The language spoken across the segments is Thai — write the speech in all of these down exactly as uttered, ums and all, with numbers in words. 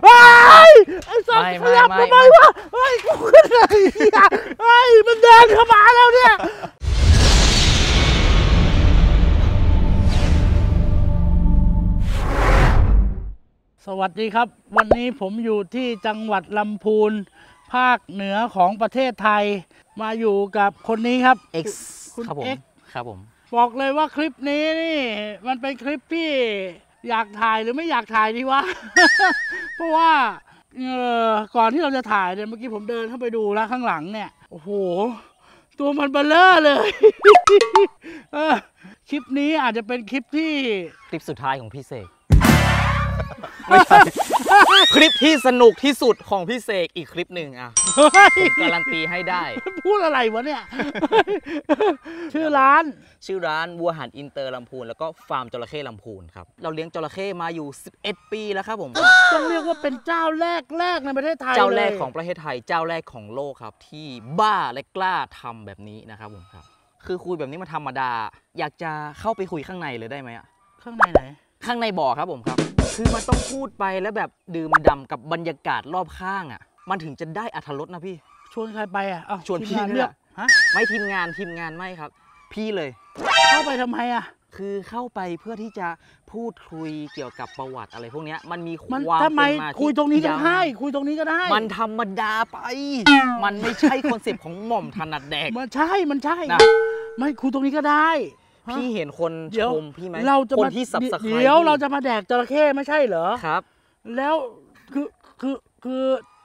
ไอ้ไอ้สัตว์ขยับทำไมวะไอ้กูอะไรไอ้มันเดินเข้ามาแล้วเนี่ยสวัสดีครับวันนี้ผมอยู่ที่จังหวัดลำพูนภาคเหนือของประเทศไทยมาอยู่กับคนนี้ครับ X คุณ X ครับผมบอกเลยว่าคลิปนี้นี่มันเป็นคลิปที่อยากถ่ายหรือไม่อยากถ่ายดีวะ เพราะว่าเออก่อนที่เราจะถ่ายเนี่ยเมื่อกี้ผมเดินเข้าไปดูแล้วข้างหลังเนี่ยโอ้โหตัวมันเบลอเลย เออคลิปนี้อาจจะเป็นคลิปที่คลิปสุดท้ายของพี่เสก ไม่ใช่ คลิปที่สนุกที่สุดของพี่เสกอีกคลิปหนึ่งอ่ะ การันตีให้ได้พูดอะไรวะเนี่ย ชื่อร้านชื่อร้านวัวหันอินเตอร์ลำพูนแล้วก็ฟาร์มจระเข้ลำพูนครับเราเลี้ยงจระเข้มาอยู่สิบเอ็ดปีแล้วครับผมต้องเรียกว่าเป็นเจ้าแรกแรกในประเทศไทยเจ้าแรกของประเทศไทยเจ้าแรกของโลกครับที่บ้าและกล้าทำแบบนี้นะครับผมครับคือคุยแบบนี้มาธรรมดาอยากจะเข้าไปคุยข้างในเลยได้ไหมอ่ะข้างในไหนข้างในบ่อครับผมครับคือมันต้องพูดไปแล้วแบบดื่มด่ากับบรรยากาศรอบข้างอ่ะมันถึงจะได้อรรถรสนะพี่ชวนใครไปอ่ะชวนพี่เนี่ยไม่ทีมงานทีมงานไม่ครับพี่เลยเข้าไปทำไมอ่ะคือเข้าไปเพื่อที่จะพูดคุยเกี่ยวกับประวัติอะไรพวกนี้มันมีความเป็นมาคุยตรงนี้ก็ได้คุยตรงนี้ก็ได้มันธรรมดาไปมันไม่ใช่คอนเซ็ปต์ของหม่อมถนัดแดกมันใช่มันใช่นะไม่คุยตรงนี้ก็ได้พี่เห็นคนชมพี่ไหมคนที่สับสะไคร้เดี๋ยวเราจะมาแดกจระเข้ไม่ใช่เหรอครับแล้วคือคือคือ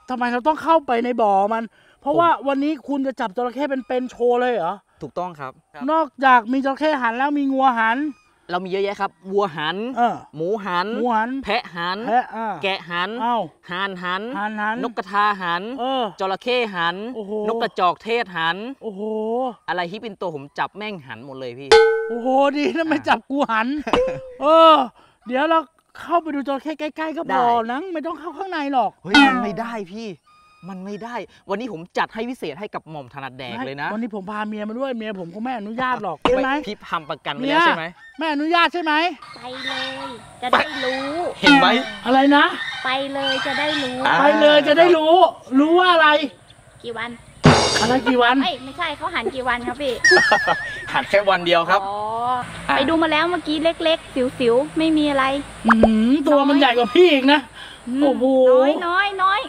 ทำไมเราต้องเข้าไปในบ่อมันเพราะว่าวันนี้คุณจะจับจระเข้เป็นเป็นโชว์เลยเหรอถูกต้องครับนอกจากมีจระเข้หันแล้วมีงัวหันเรามีเยอะแยะครับวัวหันหมูหันแพะหันแกะหันห่านหันนกกระทาหันจระเข้หันนกกระจอกเทศหันโอ้โหอะไรฮิปปินโตผมจับแม่งหันหมดเลยพี่โอ้โหดีนะไม่จับกูหันเออเดี๋ยวเราเข้าไปดูจระเข้ใกล้ๆก็พอนะไม่ต้องเข้าข้างในหรอกเฮ้ยมันไม่ได้พี่มันไม่ได้วันนี้ผมจัดให้พิเศษให้กับหม่อมถนัดแดกเลยนะวันนี้ผมพาเมียมาด้วยเมียผมก็ไม่อนุญาตหรอกใช่ไหมพี่ทำประกันไว้แล้วใช่ไหมไม่อนุญาตใช่ไหมไปเลยจะได้รู้เห็นไหมอะไรนะไปเลยจะได้รู้ไปเลยจะได้รู้รู้ว่าอะไรกี่วันอะไรกี่วันไม่ไม่ใช่เขาหันกี่วันครับพี่หันแค่วันเดียวครับอ๋อไปดูมาแล้วเมื่อกี้เล็กๆสิวๆไม่มีอะไรตัวมันใหญ่กว่าพี่อีกนะโอ้โหน้อยน้อยน้อย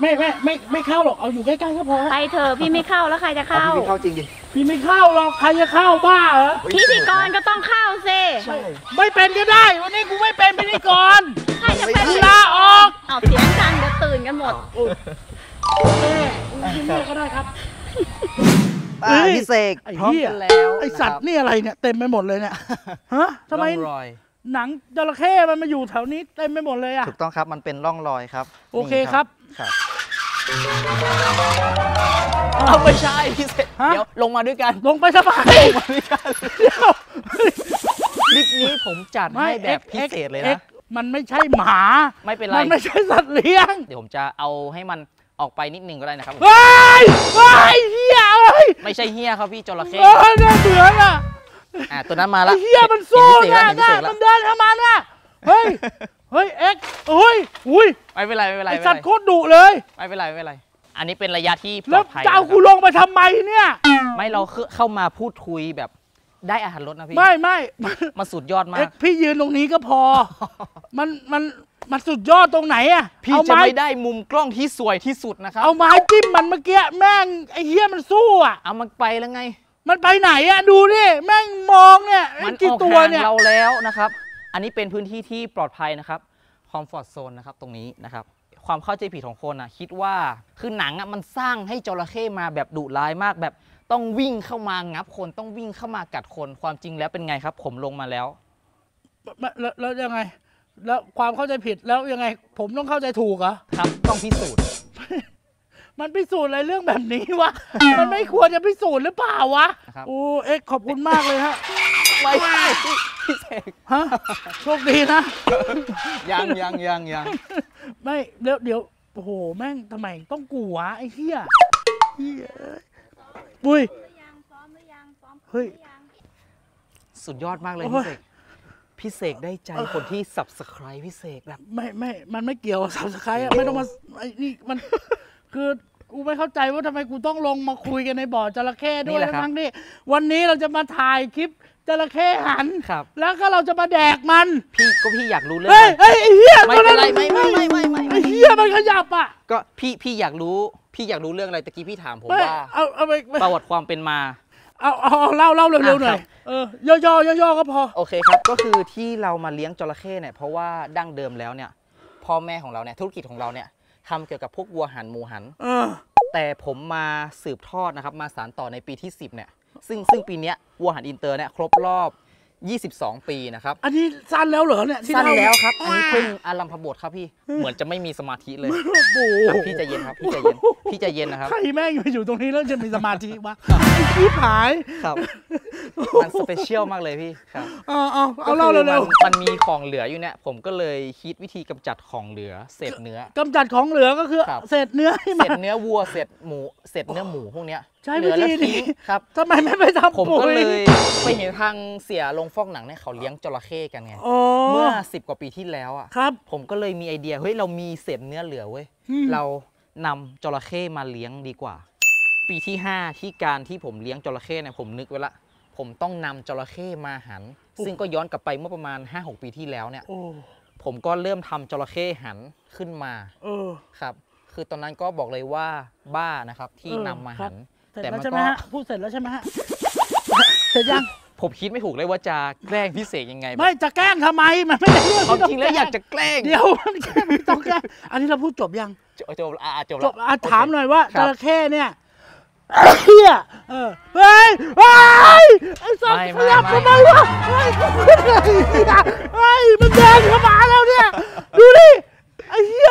ไม่ไม่ไม่ไม่เข้าหรอกเอาอยู่ใกล้ๆก็พอไปเถอะพี่ไม่เข้าแล้วใครจะเข้าพี่เข้าจริงดิพี่ไม่เข้าหรอกใครจะเข้าบ้าเหรอพิธีกรก็ต้องเข้าสิไม่เป็นก็ได้วันนี้กูไม่เป็นพิธีกรใครจะเป็นลาออกเอาเสียงดังเดี๋ยวตื่นกันหมดแม่แม่ก็ได้ครับพี่เสกพร้อมกันแล้วไอสัตว์นี่อะไรเนี่ยเต็มไปหมดเลยเนี่ยฮะทำไมหนังจระเข้มันมาอยู่แถวนี้เต็มไปหมดเลยอะถูกต้องครับมันเป็นร่องรอยครับโอเคครับเอาไม่ใช่พี่เสกเดี๋ยวลงมาด้วยกันลงไปสบายลงมาด้วยกันคลิปนี้ผมจัดให้แบบพิเศษเลยนะมันไม่ใช่หมาไม่เป็นไรมันไม่ใช่สัตว์เลี้ยงเดี๋ยวผมจะเอาให้มันออกไปนิดนึงก็ได้นะครับเฮ้ยเฮ้ยเฮียเอ้ยไม่ใช่เฮียครับพี่จระเข้เฮ้ยน่าเบื่อน่ะอ่ะตัวนั้นมาแล้วเฮียมันสู้นะนะมันเดินเข้ามานะเฮ้ยเฮ้ยเอ็กเฮ้ยอุ้ยไม่เป็นไรไม่เป็นไรไอ้สัตว์โคตรดุเลยไม่เป็นไรไม่เป็นไรอันนี้เป็นระยะที่ปลอดภัยแล้วจะเอากูลงมาทำไมเนี่ยไม่เราเข้ามาพูดคุยแบบได้อาหารรสนะพี่ไม่ไม่มาสุดยอดมากพี่ยืนตรงนี้ก็พอมันมันมันสุดยอดตรงไหนอะพี่จะไม่ได้มุมกล้องที่สวยที่สุดนะครับเอาไม้จิ้มมันเมื่อกี้แม่งไอ้เฮียมันสู้อะเอามันไปแล้วไงมันไปไหนอะดูนี่แม่งมองเนี่ยมันออกห่างเราแล้วนะครับอันนี้เป็นพื้นที่ที่ปลอดภัยนะครับคอมฟอร์ตโซนนะครับตรงนี้นะครับความเข้าใจผิดของคนอะคิดว่าคือหนังอะมันสร้างให้จระเข้มาแบบดุร้ายมากแบบต้องวิ่งเข้ามางับคนต้องวิ่งเข้ามากัดคนความจริงแล้วเป็นไงครับผมลงมาแล้วแล้วยังไงแล้วความเข้าใจผิดแล้วยังไงผมต้องเข้าใจถูกเหรอครับต้องพิสูจน์มันพิสูจน์อะไรเรื่องแบบนี้วะมันไม่ควรจะพิสูจน์หรือเปล่าวะโอ้เอ็กขอบคุณมากเลยฮะไปพี่เสกฮะโชคดีนะยังยังยังยังไม่เดี๋ยวเดี๋ยวโอ้โหแม่งทำไมต้องกลัวไอ้เหี้ยปุ้ยเฮ้ยสุดยอดมากเลยพี่เสก พี่เสกได้ใจคนที่ Subscribe พี่เสกแบบไม่ไม่มันไม่เกี่ยว Subscribe ไม่ต้องมาไอ้นี่มันคือกูไม่เข้าใจว่าทำไมกูต้องลงมาคุยกันในบ่อจระเข้ด้วยทั้งนี้วันนี้เราจะมาถ่ายคลิปจระเข้หันแล้วก็เราจะมาแดกมันพี่ก็พี่อยากรู้เรื่องเฮ้ยไอ้เหี้ยไม่เป็นไรไม่ไม่ไม่ไม่ไอ้เหี้ยมันขยับอ่ะก็พี่พี่อยากรู้พี่อยากรู้เรื่องอะไรตะกี้พี่ถามผมว่าเอาเอาไปประวัติความเป็นมาเอาเอาเล่าเล่าเร็วๆหน่อยเออย่อย่อย่อก็พอโอเคครับก็คือที่เรามาเลี้ยงจระเข้เนี่ยเพราะว่าดั้งเดิมแล้วเนี่ยพ่อแม่ของเราเนี่ยธุรกิจของเราเนี่ยทำเกี่ยวกับพวกวัวหันหมูหันแต่ผมมาสืบทอดนะครับมาสานต่อในปีที่สิบเนี่ยซึ่งซึ่งปีนี้วัวหันอินเตอร์เนี่ยครบรอบยี่สิบสองปีนะครับอันนี้สั้นแล้วเหรอเนี่ยสั้นแล้วครับอันนี้เพิ่งอารัมภบทครับพี่เหมือนจะไม่มีสมาธิเลยพี่ใจเย็นครับพี่ใจเย็นพี่ใจเย็นนะครับใครแม่งอยู่ตรงนี้แล้วจะมีสมาธิวะพี่หายครับมันสเปเชียลมากเลยพี่ครับอ๋อเอาเล่าเร็วๆมันมีของเหลืออยู่เนี่ยผมก็เลยคิดวิธีกำจัดของเหลือเศษเนื้อกำจัดของเหลือก็คือเศษเนื้อเศษเนื้อวัวเศษหมูเศษเนื้อหมูพวกเนี้ยใช่วิธีนี้ครับทำไมไม่ไปทำผมก็เลยไปเห็นทางเสียลงฟอกหนังเนี่ยเขาเลี้ยงจระเข้กันไงเมื่อสิบกว่าปีที่แล้วอ่ะครับผมก็เลยมีไอเดียเฮ้ยเรามีเศษเนื้อเหลือเว้ยเรานำจระเข้มาเลี้ยงดีกว่าปีที่ห้าที่การที่ผมเลี้ยงจระเข้เนี่ยผมนึกไว้ละผมต้องนำจระเข้มาหันซึ่งก็ย้อนกลับไปเมื่อประมาณ ห้าหก ปีที่แล้วเนี่ยผมก็เริ่มทำจระเข้หันขึ้นมาครับคือตอนนั้นก็บอกเลยว่าบ้านะครับที่นำมาหันแต่มันก็พูดเสร็จแล้วใช่ไหมฮะเสร็จยังผมคิดไม่ถูกเลยว่าจะแกล้งพี่เสกยังไงไม่จะแกล้งทำไมมันไม่ได้เรื่องจริงแล้วอยากจะแกล้งเดี๋ยวมันแกล้งต้องแกล้งอันนี้เราพูดจบยังจบจบจบแล้วถามหน่อยว่าจระเข้เนี่ยเฮียเออเฮ้ยเฮ้ยไอ้สัตว์ขยับทำไมวะเฮ้ยเฮ้ยมันเดินเข้ามาแล้วเนี่ยดูดิไอ้เฮีย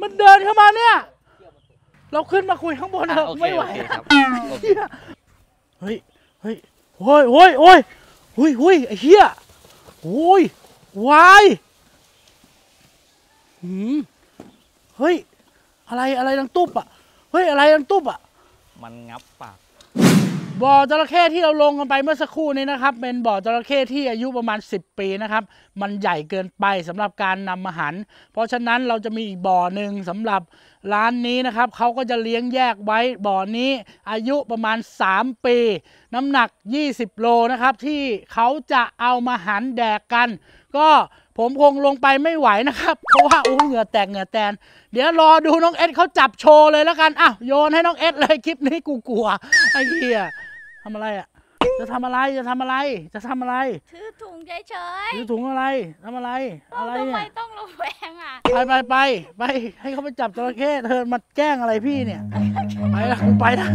มันเดินเข้ามาเนี่ยเราขึ้นมาคุยข้างบนเถอะไม่ไหวครับเฮ้ยเฮ้ยโอ้ยโอ้ยโอ้ยโอ้ยโอ้ยไอ้เหี้ยโอ้ยวายหืมเฮ้ยอะไรอะไรดังตุ๊บอ่ะเฮ้ยอะไรดังตุ๊บอ่ะมันงับปากบ่อจระเข้ที่เราลงกันไปเมื่อสักครู่นี้นะครับเป็นบ่อจระเข้ที่อายุประมาณสิบปีนะครับมันใหญ่เกินไปสำหรับการนำมาหันเพราะฉะนั้นเราจะมีอีกบ่อหนึ่งสำหรับร้านนี้นะครับเขาก็จะเลี้ยงแยกไว้บ่อนี้อายุประมาณสามปีน้ำหนักยี่สิบโลนะครับที่เขาจะเอามาหันแดกกันก็ผมคงลงไปไม่ไหวนะครับเพราะว่าโอ้เหงื่อแตกเหงื่อแตนเดี๋ยวรอดูน้องเอ็ดเขาจับโชว์เลยแล้วกันอ่ะโยนให้น้องเอ็ดเลยคลิปนี้กูกลัวไอ้เหี้ยทำอะไรอ่ะจะทำอะไรจะทำอะไรจะทำอะไรถือถุงเฉยเฉยถือถุงอะไรทำอะไรอะไรเนี่ยทำไมต้องระแวงอ่ะไปไปไปไปให้เขาไปจับจระเข้เธอมาแกล้งอะไรพี่เนี่ยไปละคงไปนะ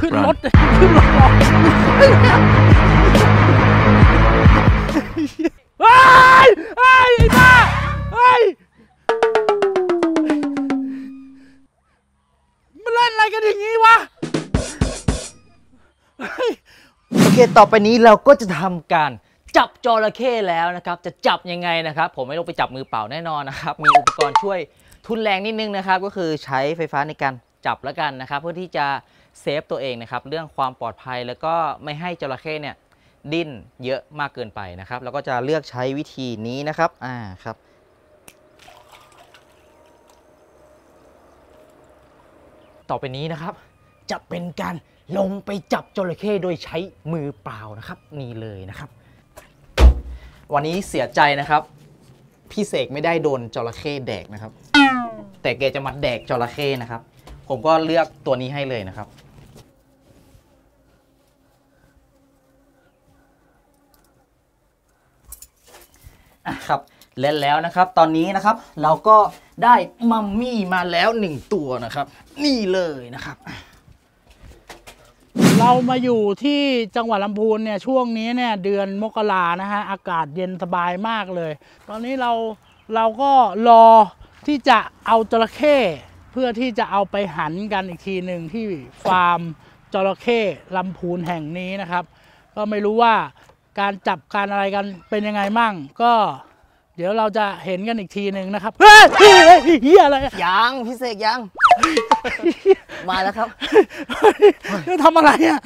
ขึ้นรถขึ้นรถไอ้ไอ้บ้าไอ้มันเล่นอะไรกันอย่างนี้วะโอเคต่อไปนี้เราก็จะทำการจับจระเข้แล้วนะครับจะจับยังไงนะครับผมไม่ลงไปจับมือเปล่าแน่นอนนะครับมีอุปกรณ์ช่วยทุนแรงนิดนึงนะครับก็คือใช้ไฟฟ้าในการจับแล้วกันนะครับเพื่อที่จะเซฟตัวเองนะครับเรื่องความปลอดภัยแล้วก็ไม่ให้จระเข้เนี่ยดิ้นเยอะมากเกินไปนะครับแล้วก็จะเลือกใช้วิธีนี้นะครับอ่าครับต่อไปนี้นะครับจะเป็นการลงไปจับจระเข้โดยใช้มือเปล่านะครับนี่เลยนะครับวันนี้เสียใจนะครับพี่เสกไม่ได้โดนจระเข้แดกนะครับแต่แกจะมาแดกจระเข้นะครับผมก็เลือกตัวนี้ให้เลยนะครับอ่ะครับเล่นแล้วนะครับตอนนี้นะครับเราก็ได้มัมมี่มาแล้วหนึ่งตัวนะครับนี่เลยนะครับเรามาอยู่ที่จังหวัดลำพูนเนี่ยช่วงนี้เนี่ยเดือนมกรานะฮะอากาศเย็นสบายมากเลยตอนนี้เราเราก็รอที่จะเอาจระเข้เพื่อที่จะเอาไปหันกันอีกทีหนึ่งที่ฟาร์มจระเข้ลำพูนแห่งนี้นะครับก็ไม่รู้ว่าการจับการอะไรกันเป็นยังไงมั่งก็เดี๋ยวเราจะเห็นกันอีกทีหนึ่งนะครับเฮ้ยเฮียอะไรยังพี่เสกยังมาแล้วครับจะทำอะไรอ่ะ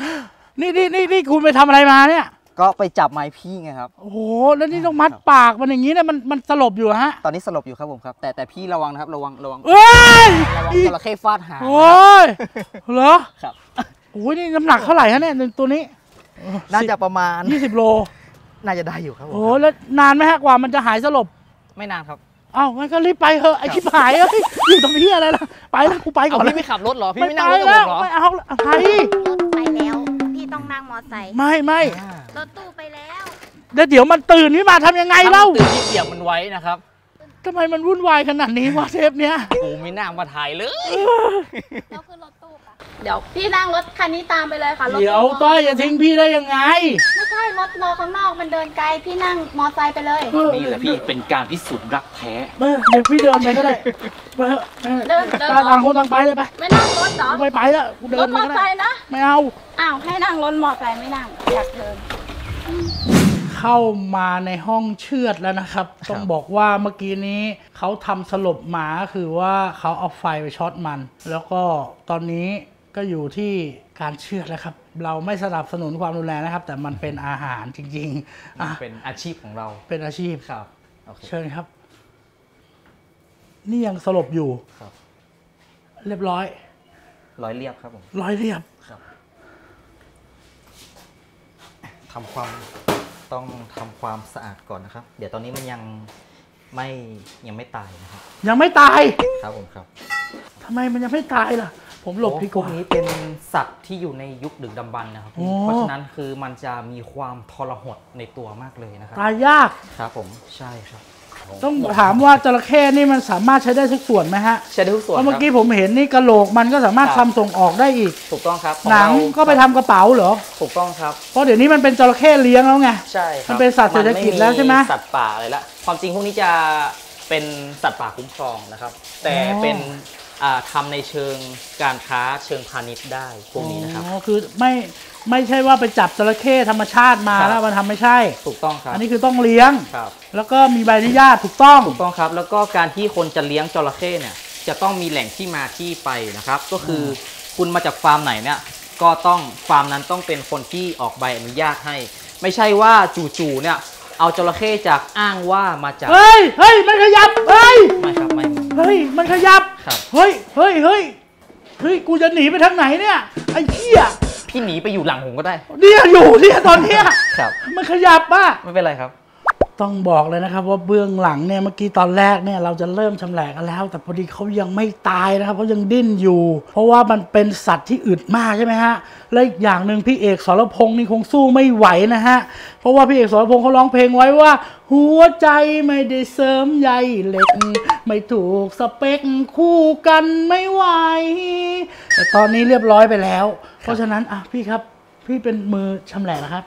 นี่นี่นี่คุณไปทำอะไรมาเนี่ย ก็ไปจับไม้พี่ไงครับโอ้โหแล้วนี่ต้องมัดปากมันอย่างนี้นะมันมันสลบอยู่ฮะตอนนี้สลบอยู่ครับผมครับแต่แต่พี่ระวังนะครับระวังระวังเอ้ยระวังจระเข้ฟาดหางโอ้ยเหรอครับโอ้ยนี่น้ำหนักเท่าไหร่ฮะเนี่ยตัวนี้น่าจะประมาณยี่สิบโลน่าจะได้อยู่ครับผมโอ้แล้วนานไหมฮะกว่ามันจะหายสลบไม่นานครับอ้าวงั้นก็รีบไปเถอะไอ้ที่หายเอ้ยอยู่ตรงนี้อะไรล่ะไปแล้วกูไปก่อนพี่ไม่ขับรถหรอพี่ไม่นั่งรถหรอไม่เอาอะไรไปแล้วพี่ต้องนั่งมอไซค์ไม่ไม่รถตู้ไปแล้วแล้วเดี๋ยวมันตื่นขึ้นมาทำยังไงเล่าตื่นที่เสียบมันไว้นะครับทำไมมันวุ่นวายขนาดนี้วะเทปเนี้ยกูไม่น่ามาถ่ายเลยแล้วคือรถตู้ค่ะเดี๋ยวพี่นั่งรถคันนี้ตามไปเลยค่ะเดี๋ยวต้อยอย่าทิ้งพี่ได้ยังไงไม่ใช่รถรอข้างนอกมันเดินไกลพี่นั่งมอไซค์ไปเลยนี่แหละพี่เป็นการพิสูจน์รักแท้เดี๋ยวพี่เดินไปก็ได้เดินเดินต่างคนต่างไปเลยไปไม่นั่งรถหรอไปไปแล้วเดินมอไซค์นะไม่เอาอ้าวให้นั่งรถมอไซค์ไม่นั่งอยากเดินเข้ามาในห้องเชือดแล้วนะครับต้องบอกว่าเมื่อกี้นี้เขาทำสลบหมาคือว่าเขาเอาไฟไปช็อตมันแล้วก็ตอนนี้ก็อยู่ที่การเชือดแล้วครับเราไม่สนับสนุนความรุนแรงนะครับแต่มันเป็นอาหารจริงๆเป็นอาชีพของเราเป็นอาชีพครับเชิญครับนี่ยังสลบอยู่ครับเรียบร้อยร้อยเรียบครับผมร้อยเรียบครับทำความต้องทำความสะอาดก่อนนะครับเดี๋ยวตอนนี้มันยังไม่ยังไม่ตายนะครับยังไม่ตายครับผมครับทำไมมันยังไม่ตายล่ะผมหลบพี่กว่านี้เป็นสัตว์ที่อยู่ในยุคดึกดำบรรพ์นะครับเพราะฉะนั้นคือมันจะมีความทรหดในตัวมากเลยนะครับตายยากครับผมใช่ครับต้องถามว่าจระเข้นี่มันสามารถใช้ได้ทุกส่วนไหมฮะใช้ได้ทุกส่วนเพราะเมื่อกี้ผมเห็นนี่กระโหลกมันก็สามารถทำส่งออกได้อีกถูกต้องครับหนังก็ไปทำกระเป๋าเหรอถูกต้องครับเพราะเดี๋ยวนี้มันเป็นจระเข้เลี้ยงแล้วไงใช่มันเป็นสัตว์เศรษฐกิจแล้วใช่ไหมสัตว์ป่าอะไรละความจริงพวกนี้จะเป็นสัตว์ป่าคุ้มครองนะครับแต่เป็นทำในเชิงการค้าเชิงพาณิชย์ได้พวกนี้นะครับคือไม่ไม่ใช่ว่าไปจับจระเข้ธรรมชาติมาแล้วมันทำไม่ใช่ถูกต้องครับอันนี้คือต้องเลี้ยงครับแล้วก็มีใบอนุญาตถูกต้องถูกต้องครับแล้วก็การที่คนจะเลี้ยงจระเข้เนี่ยจะต้องมีแหล่งที่มาที่ไปนะครับก็คือคุณมาจากฟาร์มไหนเนี่ยก็ต้องฟาร์มนั้นต้องเป็นคนที่ออกใบอนุญาตให้ไม่ใช่ว่าจู่ๆเนี่ยเอาจระเข้จากอ้างว่ามาจากเฮ้ยเฮ้ยมันขยับเฮ้ยไม่ครับไม่เฮ้ยมันขยับเฮ้ยเฮ้ยเฮ้ยเฮ้ยกูจะหนีไปทางไหนเนี่ยไอ้เหี้ยพี่หนีไปอยู่หลังผมก็ได้เนี่ยอยู่เนี่ยตอนเนี้ยครับมันขยับป่ะไม่เป็นไรครับต้องบอกเลยนะครับว่าเบื้องหลังเนี่ยเมื่อกี้ตอนแรกเนี่ยเราจะเริ่มชำแหละกันแล้วแต่พอดีเขายังไม่ตายนะครับเขายังดิ้นอยู่เพราะว่ามันเป็นสัตว์ที่อึดมากใช่ไหมฮะและอีกอย่างหนึ่งพี่เอกสรพงษ์นี่คงสู้ไม่ไหวนะฮะเพราะว่าพี่เอกสรพงษ์เขาร้องเพลงไว้ว่าหัวใจไม่ได้เสริมใยเหล็กไม่ถูกสเปคคู่กันไม่ไหวแต่ตอนนี้เรียบร้อยไปแล้วเพราะฉะนั้นอ่ะพี่ครับพี่เป็นมือชำแหละนะครับ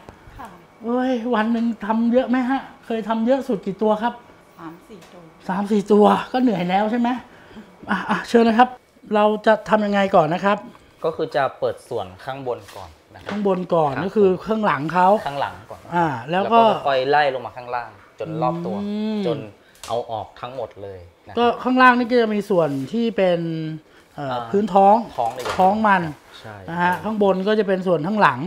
เอ้ยวันหนึ่งทำเยอะไหมฮะเคยทำเยอะสุดกี่ตัวครับสามสี่ตัวสามสี่ตัวก็เหนื่อยแล้วใช่ไหมอ่ะอ่ะเชิญนะครับเราจะทำยังไงก่อนนะครับก็คือจะเปิดส่วนข้างบนก่อนข้างบนก่อนก็คือข้างหลังเขาข้างหลังก่อนอ่าแล้วก็ค่อยไล่ลงมาข้างล่างจนรอบตัวจนเอาออกทั้งหมดเลยก็ข้างล่างนี่ก็จะมีส่วนที่เป็นพื้นท้องท้องมันนะฮะข้างบนก็จะเป็นส่วนข้างหลัง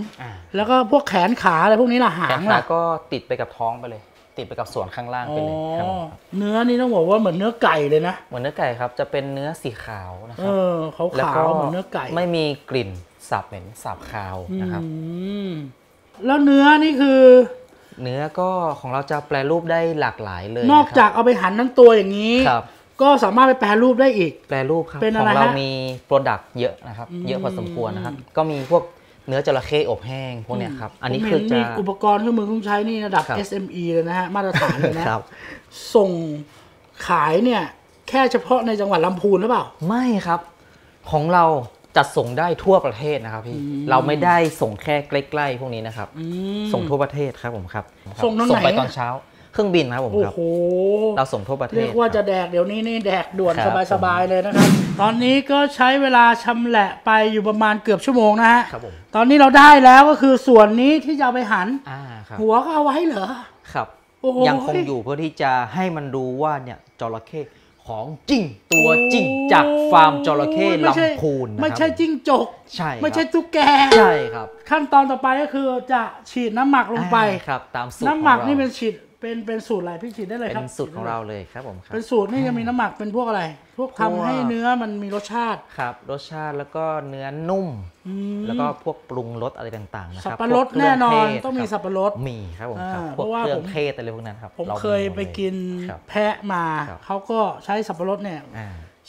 แล้วก็พวกแขนขาอะไรพวกนี้ล่ะหางล่ะก็ติดไปกับท้องไปเลยติดไปกับส่วนข้างล่างไปเลยเนื้อนี่ต้องบอกว่าเหมือนเนื้อไก่เลยนะเหมือนเนื้อไก่ครับจะเป็นเนื้อสีขาวนะครับขาวขาวเหมือนเนื้อไก่ไม่มีกลิ่นสาบเหม็นสาบคาวนะครับแล้วเนื้อนี่คือเนื้อก็ของเราจะแปรรูปได้หลากหลายเลยนอกจากเอาไปหั่นทั้งตัวอย่างนี้ก็สามารถไปแปรรูปได้อีกแปรรูปครับของเรามีโปรดักต์เยอะนะครับเยอะพอสมควรนะครับก็มีพวกเนื้อจระเข้อบแห้งพวกเนี้ยครับอันนี้คือจะอุปกรณ์เครื่องมือเครื่องใช้นี่ระดับ เอส เอ็ม อี เลยนะฮะมาตรฐานเลยนะส่งขายเนี่ยแค่เฉพาะในจังหวัดลำพูนหรือเปล่าไม่ครับของเราจัดส่งได้ทั่วประเทศนะครับพี่เราไม่ได้ส่งแค่ใกล้ๆพวกนี้นะครับส่งทั่วประเทศครับผมครับส่งไปตอนเช้าเครื่องบินครับผมครับเราส่งทั่วประเทศเรียกว่าจะแดกเดี๋ยวนี้นี่แดกด่วนสบายๆเลยนะครับตอนนี้ก็ใช้เวลาชำแหละไปอยู่ประมาณเกือบชั่วโมงนะฮะตอนนี้เราได้แล้วก็คือส่วนนี้ที่จะเอาไปหันหัวก็เอาไว้เหรอครับยังคงอยู่เพื่อที่จะให้มันดูว่าเนี่ยจระเข้ ของจริงตัวจริงจากฟาร์มจระเข้ลำพูนนะครับไม่ใช่จิ้งจกใช่ไม่ใช่ตุ๊กแกใช่ครับขั้นตอนต่อไปก็คือจะฉีดน้ำหมักลงไปครับตามสูตรน้ำหมักนี่เป็นฉีดเป็นเป็นสูตรอะไรพี่ฉีดได้เลยครับเป็นสูตรของเราเลยครับผมเป็นสูตรนี่จะมีน้ำหมักเป็นพวกอะไรพวกทำให้เนื้อมันมีรสชาติครับรสชาติแล้วก็เนื้อนุ่มแล้วก็พวกปรุงรสอะไรต่างๆนะครับสับปะรดแน่นอนต้องมีสับปะรดมีครับผมเพราะว่าผมเคยแต่เลยพวกนั้นครับผมเคยไปกินแพะมาเขาก็ใช้สับปะรดเนี่ย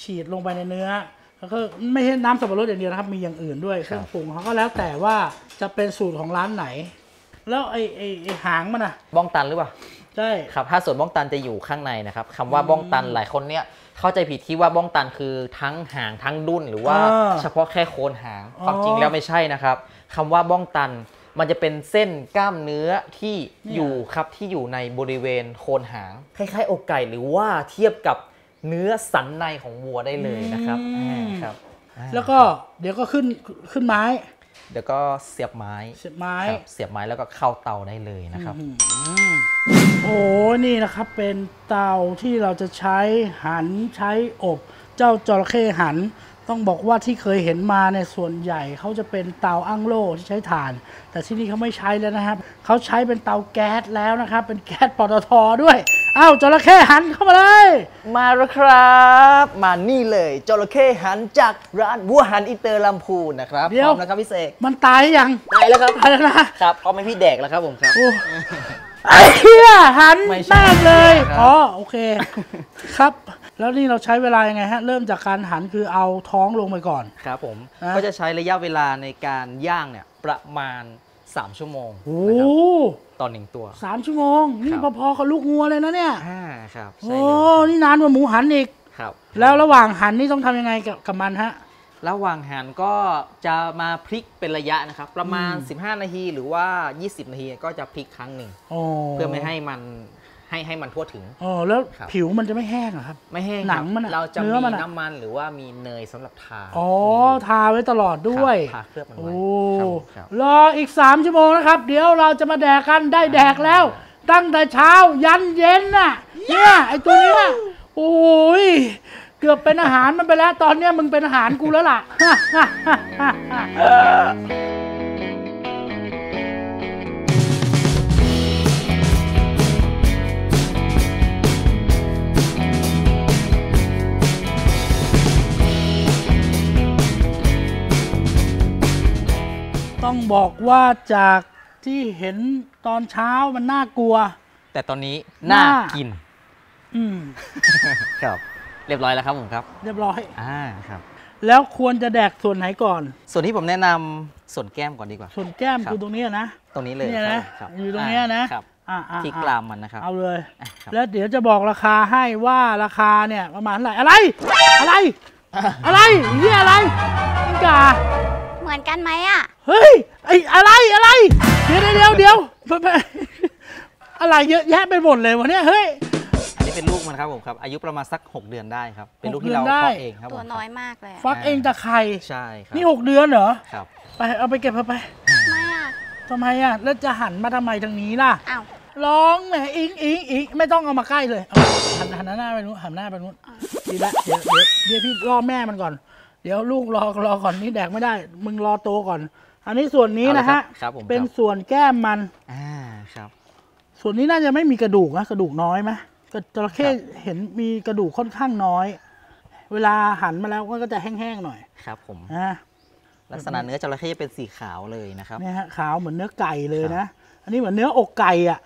ฉีดลงไปในเนื้อแล้วก็ไม่ใช่น้ำสับปะรดอย่างเดียวนะครับมีอย่างอื่นด้วยเครื่องปรุงเขาก็แล้วแต่ว่าจะเป็นสูตรของร้านไหนแล้วไอ้ไอ้หางมันอะบ้องตันหรือเปล่าใช่ครับถ้าส่วนบ้องตันจะอยู่ข้างในนะครับคำว่าบ้องตันหลายคนเนี่ยเข้าใจผิดที่ว่าบ้องตันคือทั้งหางทั้งดุ้นหรือว่าเฉพาะแค่โคนหางความจริงแล้วไม่ใช่นะครับคำว่าบ้องตันมันจะเป็นเส้นกล้ามเนื้อที่อยู่ครับที่อยู่ในบริเวณโคนหางคล้ายๆอกไก่หรือว่าเทียบกับเนื้อสันในของวัวได้เลยนะครับครับแล้วก็เดี๋ยวก็ขึ้นขึ้นไม้เดี๋ยวก็เสียบไม้เสียบไม้เสียบไม้แล้วก็เข้าเตาได้เลยนะครับโอ้นี่นะครับเป็นเตาที่เราจะใช้หันใช้อบเจ้าจระเข้หันต้องบอกว่าที่เคยเห็นมาในส่วนใหญ่เขาจะเป็นเตาอั้งโล่ที่ใช้ถ่านแต่ที่นี่เขาไม่ใช้แล้วนะครับเขาใช้เป็นเตาแก๊สแล้วนะครับเป็นแก๊สปตท.ด้วยอ้าวจระเข้หันเข้ามาเลยมาแล้วครับมานี่เลยจระเข้หันจากร้านวัวหันอินเตอร์ลำพูนนะครับพร้อมนะครับพี่เสกมันตายยังตายแล้วครับตายแล้วนะครับพร้อมให้พี่แดกแล้วครับผมครับไอ้เหี้ยหันมากเลยอ๋อโอเคครับแล้วนี่เราใช้เวลายังไงฮะเริ่มจากการหันคือเอาท้องลงไปก่อนครับผมก็จะใช้ระยะเวลาในการย่างเนี่ยประมาณสามชั่วโมงนะครับตอนหนึ่งตัวสามชั่วโมงนี่พอๆกับลูกงัวเลยนะเนี่ยอ่าครับโอ้นี่นานกว่าหมูหันอีกครับแล้วระหว่างหันนี่ต้องทำยังไงกับมันฮะระหว่างหันก็จะมาพลิกเป็นระยะนะครับประมาณสิบห้านาทีหรือว่ายี่สิบนาทีก็จะพลิกครั้งหนึ่งเพื่อไม่ให้มันให้ให้มันทั่วถึงอ๋อแล้วผิวมันจะไม่แห้งเหรอครับไม่แห้งหนังมันเราจะมีน้ำมันหรือว่ามีเนยสำหรับทาอ๋อทาไว้ตลอดด้วยทาเคลือบมันไว้รออีกสามชั่วโมงนะครับเดี๋ยวเราจะมาแดกกันได้แดกแล้วตั้งแต่เช้ายันเย็นน่ะเนี่ยไอตัวนี้โอ้ยเกือบเป็นอาหารมันไปแล้วตอนนี้มึงเป็นอาหารกูแล้วล่ะต้องบอกว่าจากที่เห็นตอนเช้ามันน่ากลัวแต่ตอนนี้น่ากินอืมครับเรียบร้อยแล้วครับผมครับเรียบร้อยอ่าครับแล้วควรจะแดกส่วนไหนก่อนส่วนที่ผมแนะนำส่วนแก้มก่อนดีกว่าส่วนแก้มคือตรงนี้นะตรงนี้เลยนะครับอยู่ตรงนี้นะครับที่กรามมันนะครับเอาเลยแล้วเดี๋ยวจะบอกราคาให้ว่าราคาเนี่ยประมาณเท่าไหร่อะไรอะไรอะไรนี่อะไรนี่กาเหมือนกันไหมอ่ะเฮ้ยไออะไรอะไรเดี๋ยวเดี๋ยวเดี๋ยวอะไรเยอะแยะไปหมดเลยวะเนี่ยเฮ้ยเป็นลูกมันครับผมครับอายุประมาณสักหกเดือนได้ครับเป็นลูกที่เราฟักเองครับตัวน้อยมากเลยฟักเองจากไข่ใช่ครับนี่หกเดือนเหรอครับไปเอาไปเก็บไปไม่อะทำไมอะแล้วจะหันมาทำไมทางนี้ล่ะอ้าวร้องแหมอิงอิงอิงไม่ต้องเอามาใกล้เลยหันหันหน้าไปนู้นหันหน้าไปนู้นดีละเดี๋ยวเดี๋ยวพี่รอแม่มันก่อนเดี๋ยวลูกรอรอก่อนนี่แดกไม่ได้มึงรอโตก่อนอันนี้ส่วนนี้นะฮะเป็นส่วนแก้มมันอ่าครับส่วนนี้น่าจะไม่มีกระดูกนะกระดูกน้อยไหมจระเข้เห็นมีกระดูกค่อนข้างน้อยเวลาหันมาแล้วก็จะแห้งๆหน่อยครับผมลักษณะเนื้อจระเข้เป็นสีขาวเลยนะครับนี่ฮะขาวเหมือนเนื้อไก่เลยนะอันนี้เหมือนเนื้ออกไก่อ่ะ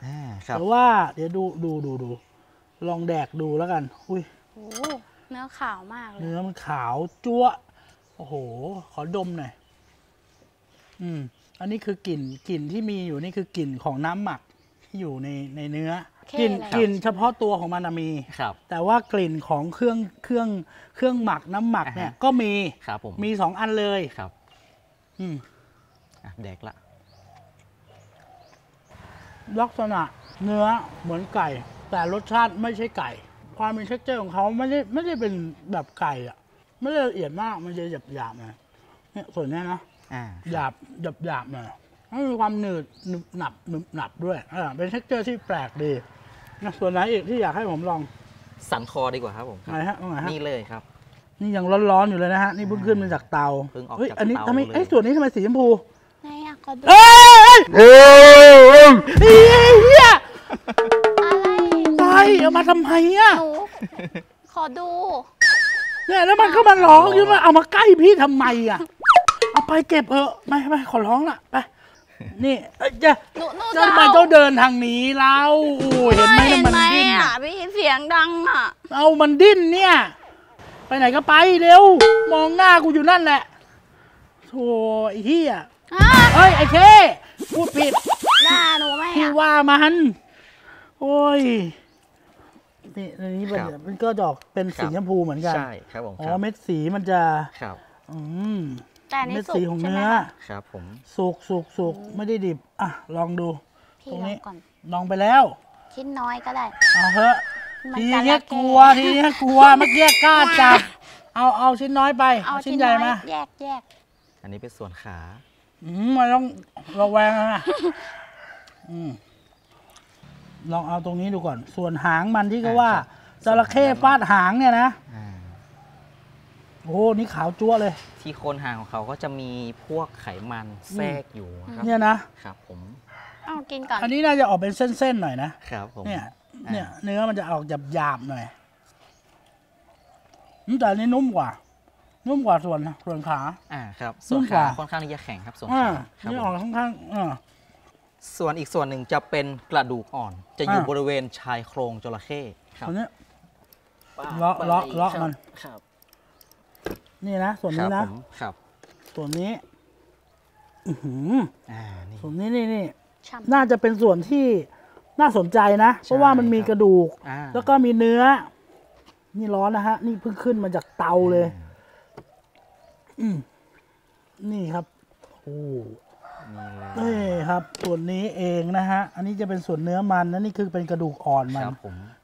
แต่ว่าเดี๋ยวดูดูดูดูลองแดกดูแล้วกันอุ้ยเนื้อขาวมากเลยเนื้อมันขาวจั๊วโอ้โหขอดมหน่อยอืมอันนี้คือกลิ่นกลิ่นที่มีอยู่นี่คือกลิ่นของน้ำหมักที่อยู่ในในเนื้อกลิ่นกลิ่นเฉพาะตัวของมันมีแต่ว่ากลิ่นของเครื่องเครื่องเครื่องหมักน้ำหมักเนี่ยก็มีมีสองอันเลยครับอืมแดกละลักษณะเนื้อเหมือนไก่แต่รสชาติไม่ใช่ไก่ความเป็นเท็กเจอร์ของเขาไม่ได้ไม่ได้เป็นแบบไก่อ่ะไม่ได้ละเอียดมากมันจะหยาบหยาบนะเนี่ยส่วนนี้นะหยาบหยาบหยาบนะมันมีความหนืดหนึบหนับหนึบหนับด้วยเป็นเท็กเจอร์ที่แปลกดีส่วนไหนอีกที่อยากให้ผมลอง สันคอดีกว่าครับผมไหนฮะนี่เลยครับนี่ยังร้อนๆอยู่เลยนะฮะนี่เพิ่งขึ้นมาจากเตาเพิ่งออกจากเตาอันนี้ทำไมไอ้ส่วนนี้ทำไมสีชมพูไหนอะก็ดูเฮ้ยเฮ้ยเฮ้ยเฮียอะไรเอามาทำไมอะขอดูเนี่ยแล้วมันก็มาร้องยืมมาเอามาใกล้พี่ทำไมอะเอาไปเก็บเออไม่ไม่ขอร้องละไปนี่จะจะมาเจ้าเดินทางนี้แล้วเห็นไหมมันดิ้นอ่ะพี่เสียงดังอ่ะเอามันดิ้นเนี่ยไปไหนก็ไปเร็วมองหน้ากูอยู่นั่นแหละโธ่ไอ้เหี้ยเฮ้ยไอ้เช่พูดผิดหน้าหนูไม่พี่ว่ามันโอ้ยนี่ในนี้มันก็ดอกเป็นสีชมพูเหมือนกันใช่ครับผมอ๋อเม็ดสีมันจะครับอืมเม็ดสีของเนื้อครับผมสุกสุกสุกไม่ได้ดิบอ่ะลองดูตรงนี้ลองไปแล้วชิ้นน้อยก็ได้เอาเถอะทีนี้กลัวทีนี้กลัวเมื่อกี้กล้าจับเอาเอาชิ้นน้อยไปเอาชิ้นใหญ่มาแยกแยกอันนี้เป็นส่วนขาอืมมันต้องระแวงนะอืมลองเอาตรงนี้ดูก่อนส่วนหางมันที่ก็ว่าจระเข้ฟาดหางเนี่ยนะโอ้นี่ขาวจั๊วเลยที่โคนหางของเขาก็จะมีพวกไขมันแทรกอยู่ครับเนี่ยนะครับผมเอากินก่อนอันนี้น่าจะออกเป็นเส้นๆหน่อยนะครับผมเนี่ยเนี่ยเนื้อมันจะออกหยาบๆหน่อยแต่อันนี้นุ่มกว่านุ่มกว่าส่วนส่วนขาอ่าครับส่วนขาค่อนข้างที่จะแข็งครับส่วนขานี่ออกค่อนข้างอ่าส่วนอีกส่วนหนึ่งจะเป็นกระดูกอ่อนจะอยู่บริเวณชายโครงจระเข้ครับเนี้ยเลาะเลาะเลาะมันนี่นะส่วนนี้นะครับส่วนนี้อือส่วนนี้นี่นี่น่าจะเป็นส่วนที่น่าสนใจนะเพราะว่ามันมีกระดูกแล้วก็มีเนื้อนี่ร้อนนะฮะนี่เพิ่งขึ้นมาจากเตาเลยอือนี่ครับโอ้นี่ครับส่วนนี้เองนะฮะอันนี้จะเป็นส่วนเนื้อมันนะนี่คือเป็นกระดูกอ่อนมัน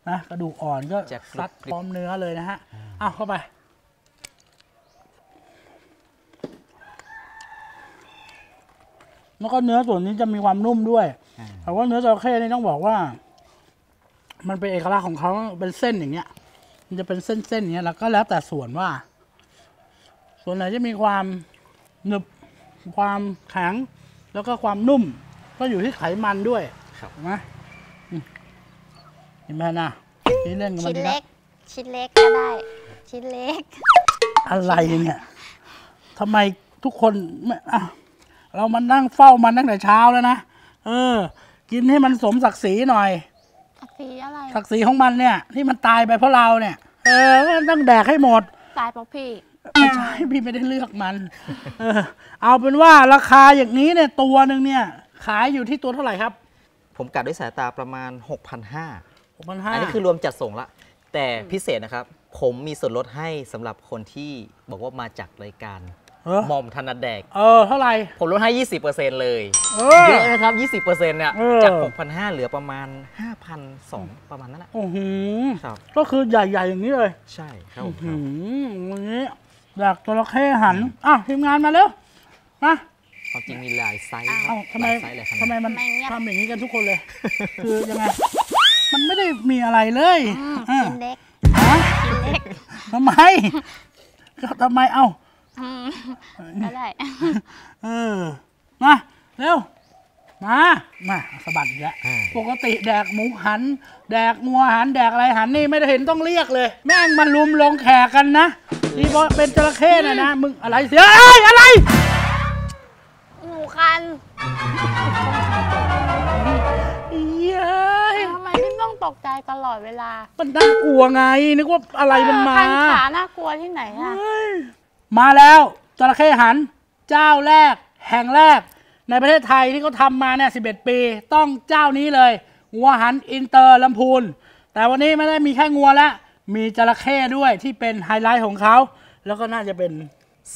นะกระดูกอ่อนก็ซัดพร้อมเนื้อเลยนะฮะอ้าวเข้าไปแล้วก็เนื้อส่วนนี้จะมีความนุ่มด้วยแต่ว่าเนื้อจระเข้นี่ต้องบอกว่ามันเป็นเอกลักษณ์ของเขาเป็นเส้นอย่างเงี้ยมันจะเป็นเส้นๆอย่างเงี้ยแล้วก็แล้วแต่ส่วนว่าส่วนไหนจะมีความหนึบความแข็งแล้วก็ความนุ่มก็อยู่ที่ไขมันด้วยครับนะเห็นไหมนะชิ้นเล็กชิ้นเล็กชิ้นเล็กก็ได้ชิ้นเล็กอะไรเนี่ยทำไมทุกคนไม่อ่ะเรามันนั่งเฝ้ามันตั้งแต่เช้าแล้วนะเออกินให้มันสมศักดิ์ศรีหน่อยศักดิ์ศรีอะไรศักดิ์ศรีของมันเนี่ยที่มันตายไปเพราะเราเนี่ยเออต้องแดกให้หมดตายเพราะพี่ไม่ใช่พี่ไม่ได้เลือกมันเออเอาเป็นว่าราคาอย่างนี้เนี่ยตัวหนึ่งเนี่ยขายอยู่ที่ตัวเท่าไหร่ครับผมกะด้วยสายตาประมาณ หกพันห้าร้อย หกพันห้าร้อย อันนี้คือรวมจัดส่งละแต่พิเศษนะครับผมมีส่วนลดให้สำหรับคนที่บอกว่ามาจากรายการหม่อมถนัดแดกเออเท่าไหร่ผมลดให้ ยี่สิบเปอร์เซ็นต์ เลยเยอะนะครับ ยี่สิบเปอร์เซ็นต์ เนี่ยจาก หกพันห้าร้อย เหลือประมาณ ห้าพันสองร้อย ประมาณนั้นแหละโอ้โหครับก็คือใหญ่ๆอย่างนี้เลยใช่ครับอืมวันนี้อยากจระเข้หันอ้าวทีมงานมาเร็วมาจริงมีหลายไซส์ทำไมทำไมมันทำอย่างนี้กันทุกคนเลยคือยังไงมันไม่ได้มีอะไรเลยชิ้นเล็กฮะชิ้นเล็กทำไมทำไมเอ้าก็ได้เออมาเร็วมามาสะบัดอีกแล้วปกติแดกหมูหันแดกงัวหันแดกอะไรหันนี่ไม่ได้เห็นต้องเรียกเลยแม่งมันลุมลงแขกกันนะนี่เพราะเป็นจระเข้นะนะมึงอะไรเสียอะไรหนูคันเย้ยทำไมพี่ต้องตกใจตลอดเวลามันน่ากลัวไงนึกว่าอะไรมันมาคันขาน่ากลัวที่ไหนอะมาแล้วจระเข้หันเจ้าแรกแห่งแรกในประเทศไทยที่เขาทำมาเนี่ยสิบเอ็ดปีต้องเจ้านี้เลยงัวหันอินเตอร์ลำพูนแต่วันนี้ไม่ได้มีแค่งัวแล้วมีจระเข้ด้วยที่เป็นไฮไลท์ของเขาแล้วก็น่าจะเป็น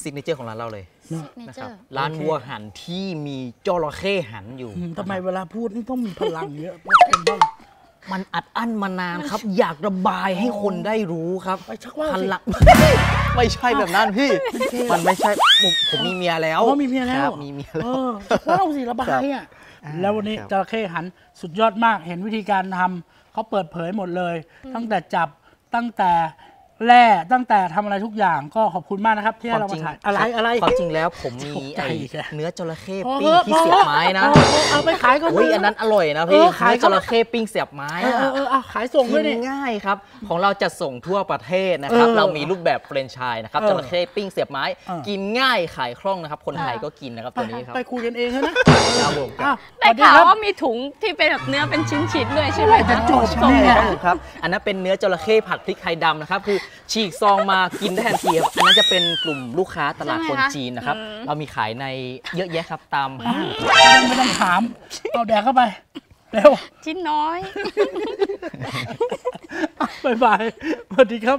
ซิกเนเจอร์ของร้านเราเลยนะครับร้านวัวหันที่มีจระเข้หันอยู่ทำไมเวลาพูดนี่ต้องมีพลังเยอะมันอัดอั้นมานานครับอยากระบายให้คนได้รู้ครับพลังไม่ใช่แบบนั้นพี่มันไม่ใช่ผมมีเมียแล้วมีเมียแล้วมีเมียแล้วว้าวสิระบายอ่ะแล้ววันนี้จระเข้หันสุดยอดมากเห็นวิธีการทำเขาเปิดเผยหมดเลยตั้งแต่จับ ตั้งแต่แร่ตั้งแต่ทำอะไรทุกอย่างก็ขอบคุณมากนะครับที่เรามาถ่ายอะไรอะไรความจริงแล้วผมมีเนื้อจระเข้ปิ้งที่เสียบไม้นะเอาไปขายก็ได้อันนั้นอร่อยนะพี่ขายจระเข้ปิ้งเสียบไม้ขายส่งด้วยง่ายครับของเราจะส่งทั่วประเทศนะครับเรามีรูปแบบแฟรนไชส์นะครับจระเข้ปิ้งเสียบไม้กินง่ายขายคล่องนะครับคนไทยก็กินนะครับตัวนี้ครับไปคุยกันเองนะแต่ข่าวว่ามีถุงที่เป็นแบบเนื้อเป็นชิ้นๆด้วยใช่ไหมครับส่งครับอันนั้นเป็นเนื้อจระเข้ผัดพริกไทยดำนะครับคือฉีกซองมากินได้ทันทีครับอันนั้นจะเป็นกลุ่มลูกค้าตลาดคนจีนนะครับเรามีขายในเยอะแยะครับตามห้างไม่ต้องถามเอาแดกเข้าไปเร็วชิ้นน้อยบ๊ายบายสวัสดีครับ